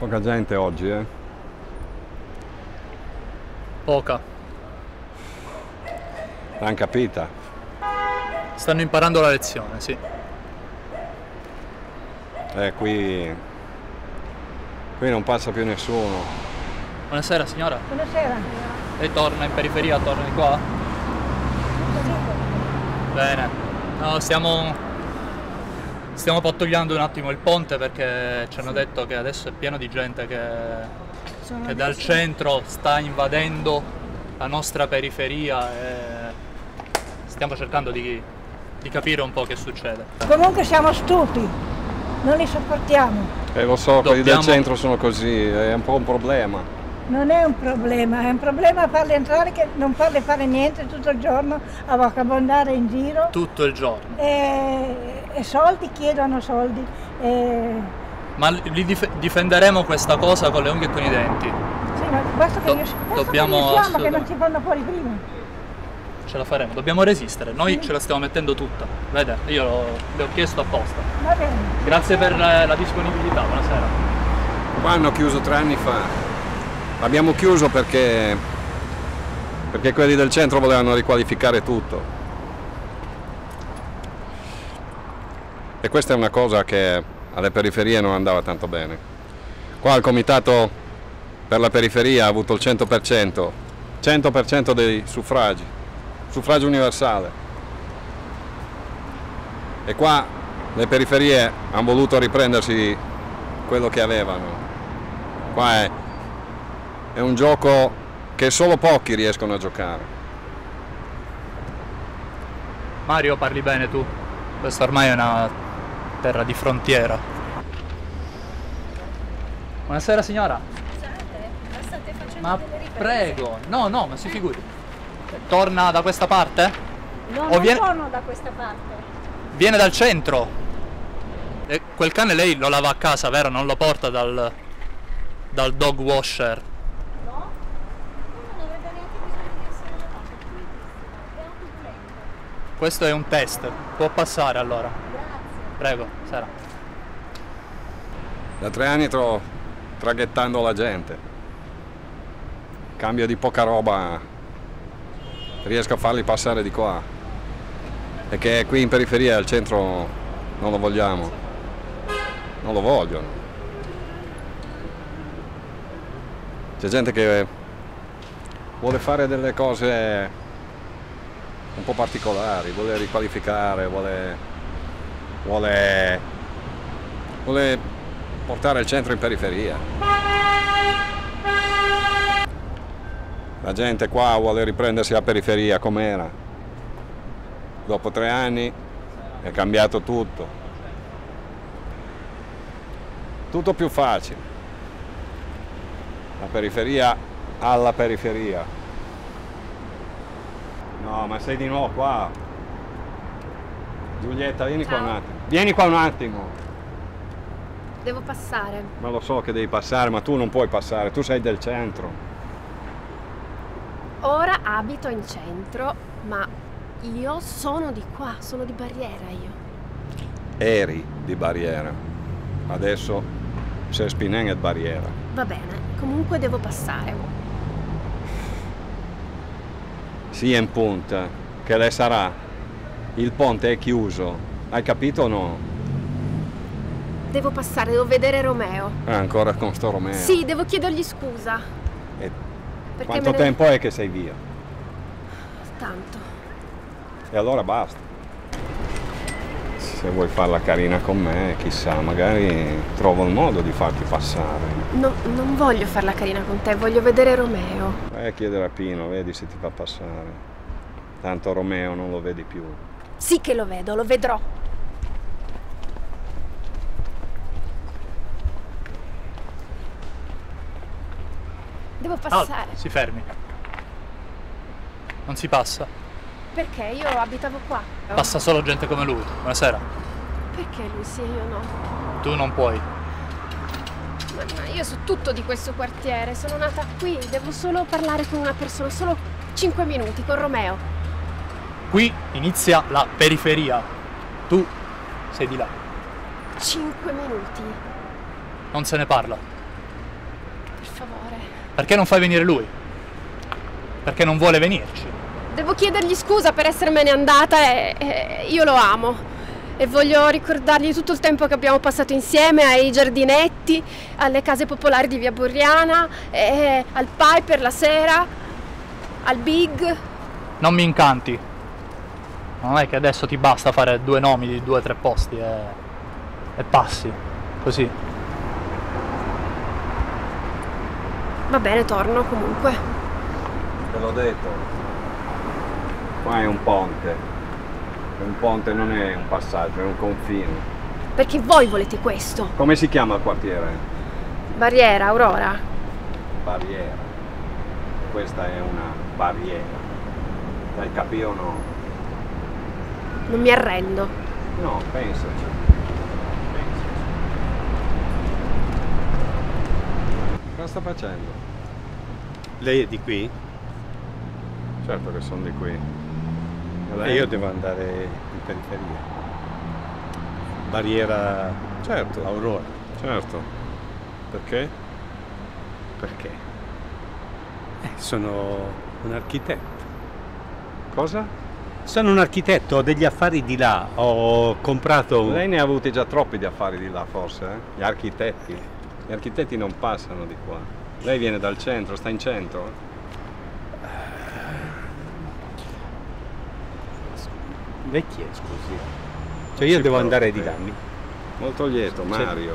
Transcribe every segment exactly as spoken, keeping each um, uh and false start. Poca gente oggi, eh? Poca. L'hanno capita. Stanno imparando la lezione, sì. Eh, qui... qui non passa più nessuno. Buonasera, signora. Buonasera. Lei torna in periferia, torna di qua? Bene. No, stiamo... Stiamo pattugliando un attimo il ponte perché ci hanno detto che adesso è pieno di gente che, che dal centro sta invadendo la nostra periferia e stiamo cercando di, di capire un po' che succede. Comunque siamo stupi, non li sopportiamo. Eh, lo so, Dobbiamo... quelli del centro sono così, è un po' un problema. Non è un problema, è un problema farli entrare che non farli fare niente tutto il giorno, a vagabondare in giro. Tutto il giorno. E... E soldi chiedono soldi. E... Ma li dif difenderemo questa cosa con le unghie e con i denti. Sì, ma basta che dobbiamo che non ci fanno fuori prima. Ce la faremo, dobbiamo resistere, noi sì. Ce la stiamo mettendo tutta. Vede, io le ho chiesto apposta. Va bene. Grazie per la, la disponibilità, buonasera. Qua hanno chiuso tre anni fa. Abbiamo chiuso perché, perché quelli del centro volevano riqualificare tutto. E questa è una cosa che alle periferie non andava tanto bene. Qua il comitato per la periferia ha avuto il cento per cento, cento per cento dei suffragi, suffragio universale. E qua le periferie hanno voluto riprendersi quello che avevano. Qua è, è un gioco che solo pochi riescono a giocare. Mario, parli bene tu. Questa ormai è una... terra di frontiera. Buonasera signora. Scusate, la state facendo ma delle riprese? Prego, no, no, ma si figuri. Torna da questa parte? No, o non viene... sono da questa parte. Viene dal centro. E quel cane lei lo lava a casa, vero? Non lo porta dal, dal dog washer. No, no, non avrebbe neanche bisogno di essere lavato. È un pulente. Questo è un test, può passare allora. Prego, Sara. Da tre anni sto traghettando la gente. Cambio di poca roba, riesco a farli passare di qua. E che qui in periferia, al centro, non lo vogliamo. Non lo vogliono. C'è gente che vuole fare delle cose un po' particolari, vuole riqualificare, vuole... Vuole, vuole portare il centro in periferia. La gente qua vuole riprendersi la periferia com'era. Dopo tre anni è cambiato tutto. Tutto più facile. La periferia alla periferia. No, ma sei di nuovo qua. Giulietta, vieni Ciao. qua un attimo. Vieni qua un attimo. Devo passare. Ma lo so che devi passare, ma tu non puoi passare, tu sei del centro. Ora abito in centro, ma io sono di qua, sono di Barriera io. Eri di Barriera. Adesso sei Spinen e Barriera. Va bene, comunque devo passare. Sì, è in punta, che lei sarà. Il ponte è chiuso, hai capito o no? Devo passare, devo vedere Romeo. Ah, ancora con sto Romeo? Sì, devo chiedergli scusa. E quanto tempo è che sei via? Tanto. E allora basta. Se vuoi farla carina con me, chissà, magari trovo il modo di farti passare. No, non voglio farla carina con te, voglio vedere Romeo. Vai a chiedere a Pino, vedi se ti fa passare. Tanto Romeo non lo vedi più. Sì che lo vedo, lo vedrò. Devo passare. Oh, si fermi. Non si passa. Perché io abitavo qua. Passa solo gente come lui. Buonasera. Perché lui sì e io no? Tu non puoi. Mamma, io so tutto di questo quartiere. Sono nata qui. Devo solo parlare con una persona. Solo cinque minuti con Romeo. Qui inizia la periferia. Tu sei di là. Cinque minuti. Non se ne parla. Perché non fai venire lui? Perché non vuole venirci. Devo chiedergli scusa per essermene andata e, e io lo amo. E voglio ricordargli tutto il tempo che abbiamo passato insieme, ai giardinetti, alle case popolari di Via Borriana, e al Piper la sera, al Big. Non mi incanti. Non è che adesso ti basta fare due nomi di due o tre posti e, e passi, così. Va bene, torno comunque. Te l'ho detto. Qua è un ponte. Un ponte non è un passaggio, è un confine. Perché voi volete questo? Come si chiama il quartiere? Barriera, Aurora. Barriera. Questa è una barriera. L'hai capito o no? Non mi arrendo. No, pensaci. Pensaci. Cosa sta facendo? Lei è di qui? Certo che sono di qui. Allora io devo andare in periferia. Barriera... Certo. Aurora. Certo. Perché? Perché? Eh, sono un architetto. Cosa? Sono un architetto, ho degli affari di là, ho comprato... Lei ne ha avuti già troppi di affari di là forse, eh? Gli architetti. Gli architetti non passano di qua. Lei viene dal centro, sta in centro? Lei chi è, scusi? Cioè io devo andare di là. Molto lieto, Mario.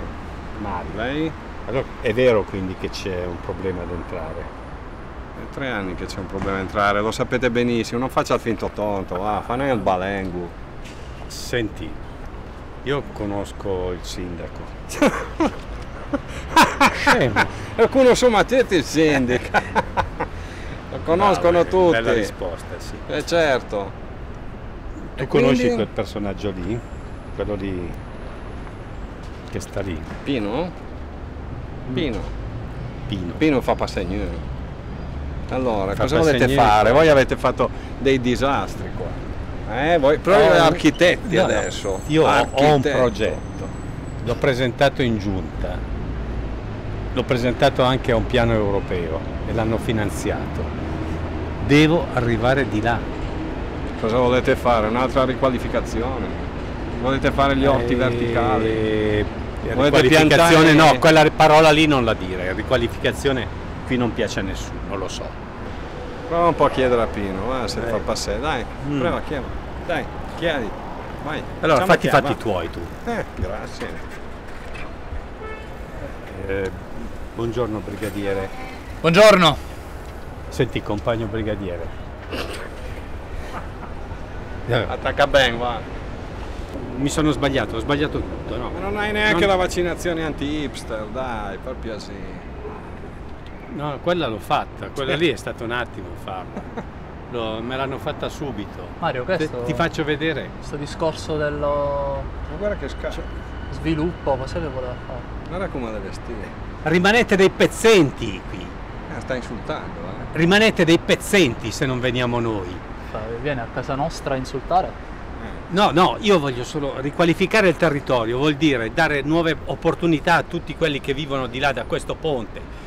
Mario. Lei? Allora è vero quindi che c'è un problema ad entrare? È tre anni che c'è un problema a entrare, lo sapete benissimo, non faccia il finto tonto, va, fa ne il balengu. Senti, io conosco il sindaco. Scemo. Lo conosco il sindaco. Lo conoscono ah, beh, tutti. Bella risposta, sì. Eh certo. Tu e conosci quindi... quel personaggio lì? Quello lì che sta lì. Pino? Pino. Pino. Pino fa passegnare. Allora, fa cosa volete fare? Voi avete fatto dei disastri qua. Eh, voi proprio eh, architetti no, adesso. No. Io architetto. Ho un progetto, l'ho presentato in giunta, l'ho presentato anche a un piano europeo e l'hanno finanziato. Devo arrivare di là. Cosa volete fare? Un'altra riqualificazione? Volete fare gli orti eh, verticali? Eh, riqualificazione piantare... no, quella parola lì non la dire, riqualificazione... Qui non piace a nessuno, lo so. Prova un po' a chiedere a Pino, va, se fa passare, dai, mm. prova, chiama, dai, chiedi, vai. Allora, Facciamo fatti i fatti tuoi tu. Eh, grazie. Eh, buongiorno, brigadiere. Buongiorno. Senti, compagno brigadiere. Attacca bene, va. Mi sono sbagliato, ho sbagliato tutto, no? Ma non hai neanche non... la vaccinazione anti-hipster, dai, proprio sì. No, quella l'ho fatta, quella lì è stato un attimo farlo. Lo, me l'hanno fatta subito. Mario, questo... Ti, ti faccio vedere. Questo discorso dello... Ma guarda che sca... Sviluppo, ma sai che voleva fare? Guarda come la vestire. Rimanete dei pezzenti qui. Eh, sta insultando, eh. Rimanete dei pezzenti se non veniamo noi. Viene a casa nostra a insultare? Eh. No, no, io voglio solo riqualificare il territorio, vuol dire dare nuove opportunità a tutti quelli che vivono di là da questo ponte.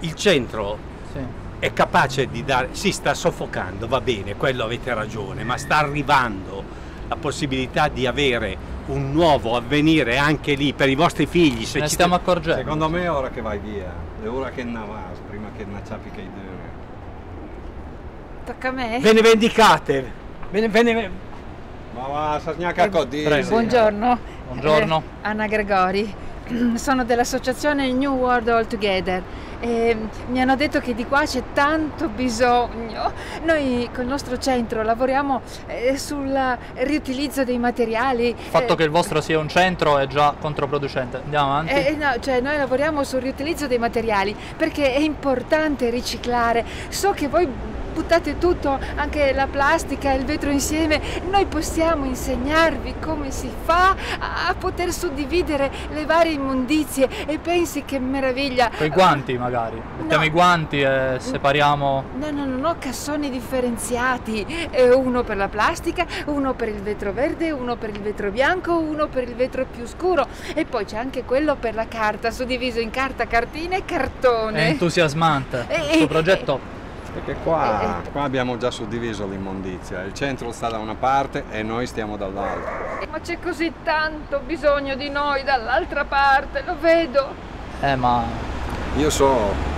Il centro sì. è capace di dare, si sta soffocando, va bene, quello avete ragione, ma sta arrivando la possibilità di avere un nuovo avvenire anche lì per i vostri figli. Se ne ci stiamo accorgendo. Secondo me è ora che vai via, è ora che navas, prima che nacciapi che idee. Tocca a me. Ve ne vendicate. Ve ne, ve ne... Ma va, Sarniaca Codini. Buongiorno. Buongiorno. Eh, Anna Gregori. Sono dell'associazione New World All Together e mi hanno detto che di qua c'è tanto bisogno. Noi col nostro centro lavoriamo eh, sul riutilizzo dei materiali. Il fatto eh, che il vostro sia un centro è già controproducente. Andiamo avanti. Eh, no, cioè noi lavoriamo sul riutilizzo dei materiali perché è importante riciclare. So che voi buttate tutto, anche la plastica e il vetro insieme. Noi possiamo insegnarvi come si fa a poter suddividere le varie immondizie, e pensi che meraviglia. Con i guanti magari, mettiamo no. i guanti e separiamo. No, no, no, no, cassoni differenziati, uno per la plastica, uno per il vetro verde, uno per il vetro bianco, uno per il vetro più scuro, e poi c'è anche quello per la carta, suddiviso in carta, cartina e cartone. È entusiasmante e, questo e, progetto. Perché qua, e, qua abbiamo già suddiviso l'immondizia, il centro sta da una parte e noi stiamo dall'altra. Ma c'è così tanto bisogno di noi dall'altra parte, lo vedo. Eh ma... Io so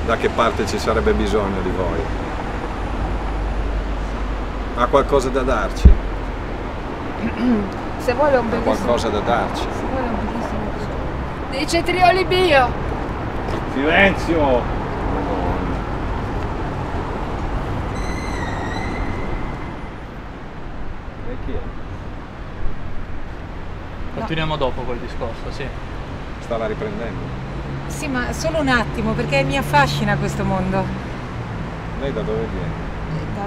da che parte ci sarebbe bisogno di voi. Ha qualcosa da darci? Se vuole un bellissimo... Ha qualcosa da darci? Se vuole un bellissimo... Dei cetrioli bio! Silenzio! E chi è? Continuiamo dopo col discorso, sì. Stava riprendendo. Sì, ma solo un attimo, perché mi affascina questo mondo. Lei da dove viene? Da...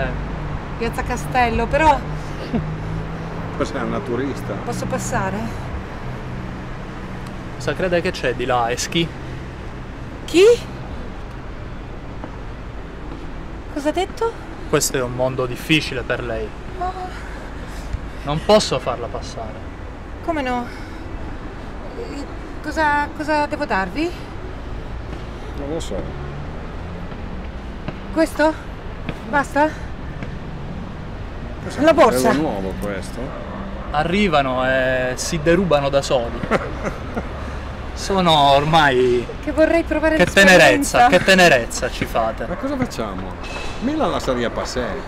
Eh. Piazza Castello, però... Questa è una turista. Posso passare? Cosa crede che c'è di là? È schi? Chi? Cosa ha detto? Questo è un mondo difficile per lei. Oh. Non posso farla passare. Come no? Cosa, cosa devo darvi? Non lo so. Questo? Basta? La borsa? È nuovo questo. Arrivano e si derubano da soli. Sono ormai... Che vorrei provare che tenerezza, che tenerezza ci fate. Ma cosa facciamo? Mila la saria passei.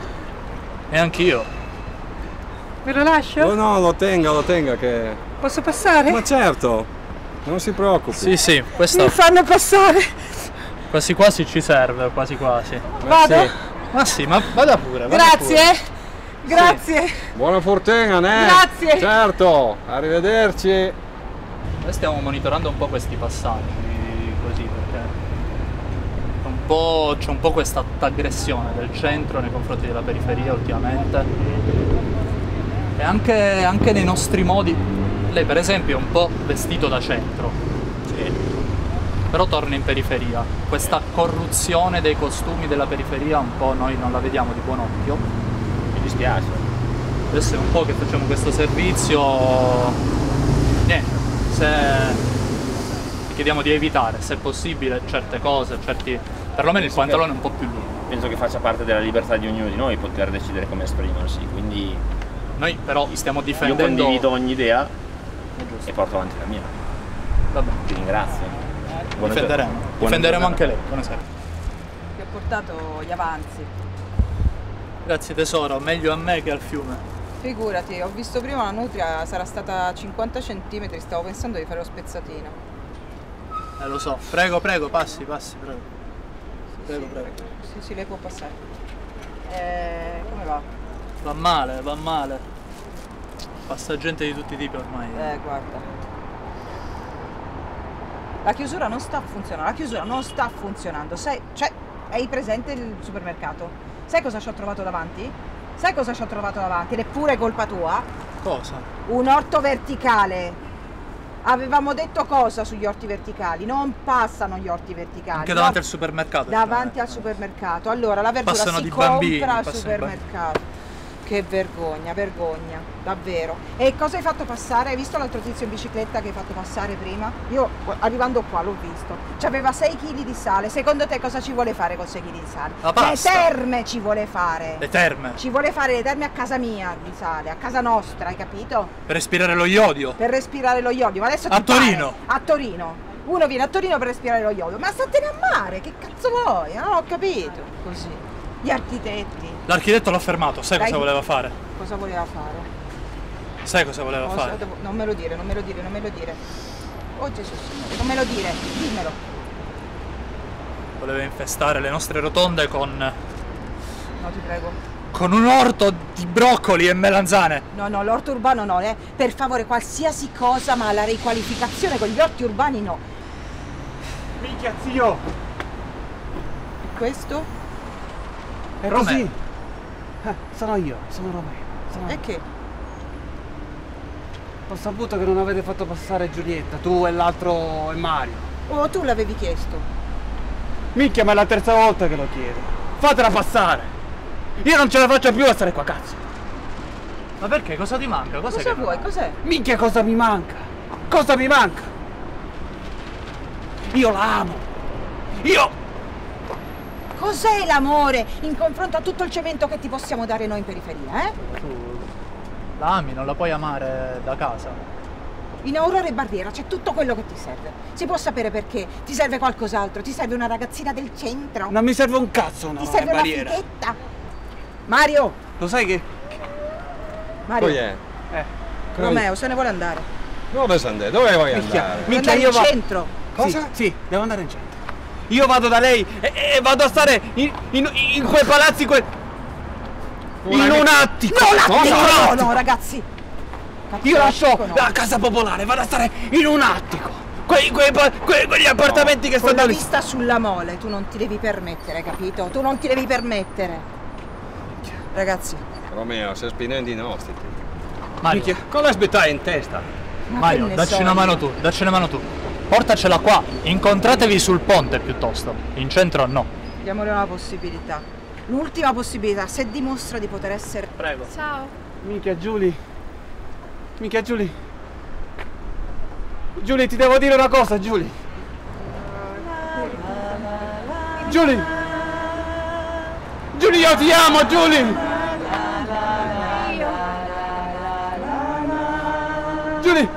E anch'io. Ve lo lascio? No, no, lo tenga, lo tenga che... Posso passare? Ma certo, non si preoccupi. Sì, sì, questo... Mi fanno passare. Quasi quasi ci serve, quasi quasi. Vado? Ma sì, ma, sì, ma vada pure, vada Grazie. Pure. Grazie. Sì. Buona fortuna, né? Grazie. Certo, arrivederci. Noi stiamo monitorando un po' questi passaggi così, perché c'è un po' questa aggressione del centro nei confronti della periferia ultimamente, e anche, anche nei nostri modi. Lei per esempio è un po' vestito da centro, sì, però torna in periferia. Questa corruzione dei costumi della periferia un po' noi non la vediamo di buon occhio. Mi dispiace. Adesso è un po' che facciamo questo servizio. Niente. Se chiediamo di evitare, se possibile, certe cose, certi, perlomeno il pantalone è un po' più lungo. Penso che faccia parte della libertà di ognuno di noi poter decidere come esprimersi, quindi noi però stiamo difendendo... Io condivido ogni idea e porto avanti la mia. Vabbè. Ti ringrazio. Buona difenderemo, buona difenderemo anche lei. Buonasera. Ti ho portato gli avanzi. Grazie tesoro, meglio a me che al fiume. Figurati, ho visto prima la nutria, sarà stata cinquanta centimetri, stavo pensando di fare lo spezzatino. Eh lo so, prego, prego, passi, passi, prego. Sì, prego, sì, prego. Sì, sì, lei può passare. Eh, come va? Va male, va male. Passa gente di tutti i tipi ormai. Eh, guarda. La chiusura non sta funzionando, la chiusura non sta funzionando. Sai, cioè, hai presente il supermercato? Sai cosa ci ho trovato davanti? Sai cosa ci ho trovato davanti? Ed è pure colpa tua? Cosa? Un orto verticale. Avevamo detto cosa sugli orti verticali? Non passano gli orti verticali. Anche davanti no? al supermercato. Davanti al supermercato. Allora la verdura passano si compra bambini, al supermercato. Che vergogna, vergogna, davvero. E cosa hai fatto passare? Hai visto l'altro tizio in bicicletta che hai fatto passare prima? Io arrivando qua l'ho visto. C'aveva sei chili di sale. Secondo te cosa ci vuole fare con sei chili di sale? La pasta. Le terme ci vuole fare. Le terme? Ci vuole fare le terme a casa mia di sale, a casa nostra, hai capito? Per respirare lo iodio. Per respirare lo iodio. Ma adesso a Torino. A Torino. Uno viene a Torino per respirare lo iodio. Ma statene a mare, che cazzo vuoi? Non ho capito. Così. Gli architetti. L'architetto l'ha fermato, sai cosa voleva fare? Cosa voleva fare? Sai cosa voleva cosa fare? Devo... Non me lo dire, non me lo dire, non me lo dire. Oh Gesù Signore, non me lo dire, dimmelo. Voleva infestare le nostre rotonde con... No, ti prego. Con un orto di broccoli e melanzane. No, no, l'orto urbano no, eh. Per favore, qualsiasi cosa, ma la riqualificazione con gli orti urbani no. Minchia, zio! Questo? È Romeo. Così. Eh, sono io, sono Romeo. Sono... E che? Ho saputo che non avete fatto passare Giulietta, tu e l'altro e Mario. Oh, tu l'avevi chiesto. Minchia, ma è la terza volta che lo chiedo. Fatela passare! Io non ce la faccio più a stare qua, cazzo! Ma perché? Cosa ti manca? Cos'è cosa che vuoi? Cos'è? Minchia, cosa mi manca? Cosa mi manca? Io la amo! Io! Cos'è l'amore in confronto a tutto il cemento che ti possiamo dare noi in periferia, eh? Tu la ami, non la puoi amare da casa. In Aurora e Barriera c'è tutto quello che ti serve. Si può sapere perché? Ti serve qualcos'altro? Ti serve una ragazzina del centro? Non mi serve un cazzo, no! Ti serve una fighetta! Mario! Lo sai che... Mario! Poi è? Eh. Romeo, se ne vuole andare. Dove sei andato? Dove vuoi andare? Minchia, io vado... in centro! Cosa? Sì, sì, devo andare in centro. Io vado da lei e, e vado a stare in, in, in quei palazzi, quel... Una in un attico! No, no, no, no, ragazzi! Io lascio no. la casa popolare, vado a stare in un attico! Quei, quei, quei, quegli appartamenti no. che stanno lì! Con la vista sulla mole, tu non ti devi permettere, capito? Tu non ti devi permettere! Ragazzi... Romeo, stai spinendo i nostri! Mario, con la sbietta in testa! Ma Mario, dacci so, una mano tu, dacci una mano tu! Portacela qua, incontratevi sul ponte piuttosto, in centro no. Diamole una possibilità, l'ultima possibilità, se dimostra di poter essere... Prego. Ciao. Minchia Giulia, minchia Giulia. Giulia, ti devo dire una cosa, Giulia. Giulia. Giulia, io ti amo, Giulia. Giulia.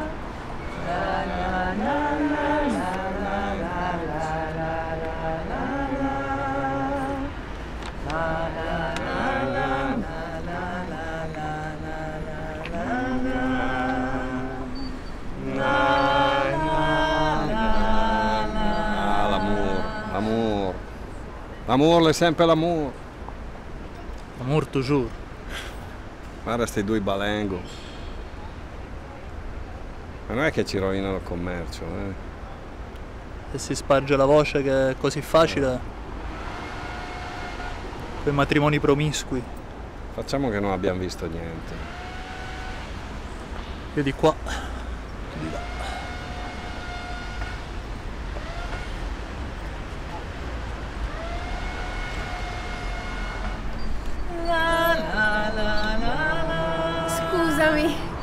L'amore è sempre l'amore. L'amore toujours. Guarda sti due balengo. Ma non è che ci rovinano il commercio, eh? Se si sparge la voce che è così facile. Quei matrimoni promiscui. Facciamo che non abbiamo visto niente. Io di qua, tu di là.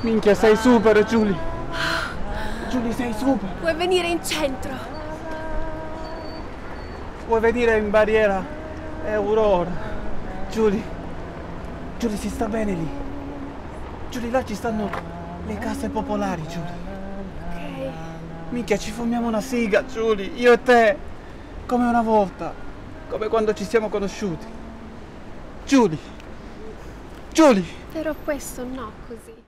Minchia, sei super, Giulia! Giulia, sei super! Vuoi venire in centro? Vuoi venire in Barriera e Aurora? Giulia! Giulia, si sta bene lì! Giulia, là ci stanno le case popolari, Giulia! Ok! Minchia, ci fumiamo una siga, Giulia! Io e te! Come una volta! Come quando ci siamo conosciuti! Giulia! Giulia! Però questo no così!